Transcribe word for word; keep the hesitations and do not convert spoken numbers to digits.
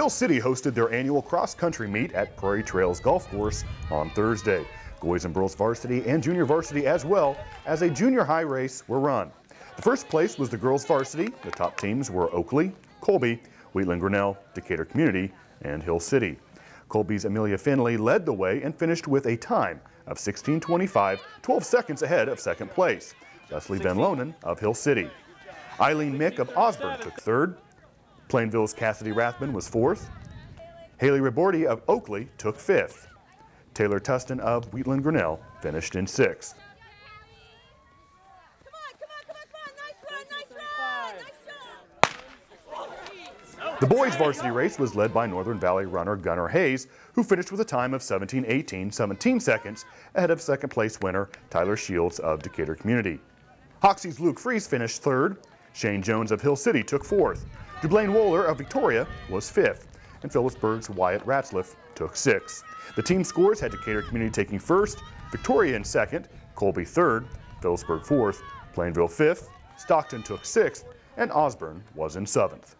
Hill City hosted their annual cross-country meet at Prairie Trails Golf Course on Thursday. Boys and girls varsity and junior varsity, as well as a junior high race, were run. The first place was the girls varsity. The top teams were Oakley, Colby, Wheatland Grinnell, Decatur Community, and Hill City. Colby's Amelia Finley led the way and finished with a time of sixteen twenty-five, twelve seconds ahead of second place. Leslie Van Lonen of Hill City. Eileen Mick of Osborne took third. Plainville's Cassidy Rathman was fourth. Haley Riborty of Oakley took fifth. Taylor Tustin of Wheatland Grinnell finished in sixth. The boys' varsity race was led by Northern Valley runner Gunnar Hayes, who finished with a time of seventeen eighteen, seventeen seconds, ahead of second place winner Tyler Shields of Decatur Community. Hoxie's Luke Fries finished third. Shane Jones of Hill City took fourth. Dublaine Wohler of Victoria was fifth. And Phillipsburg's Wyatt Ratzliff took sixth. The team scores had Decatur Community taking first, Victoria in second, Colby third, Phillipsburg fourth, Plainville fifth, Stockton took sixth, and Osborne was in seventh.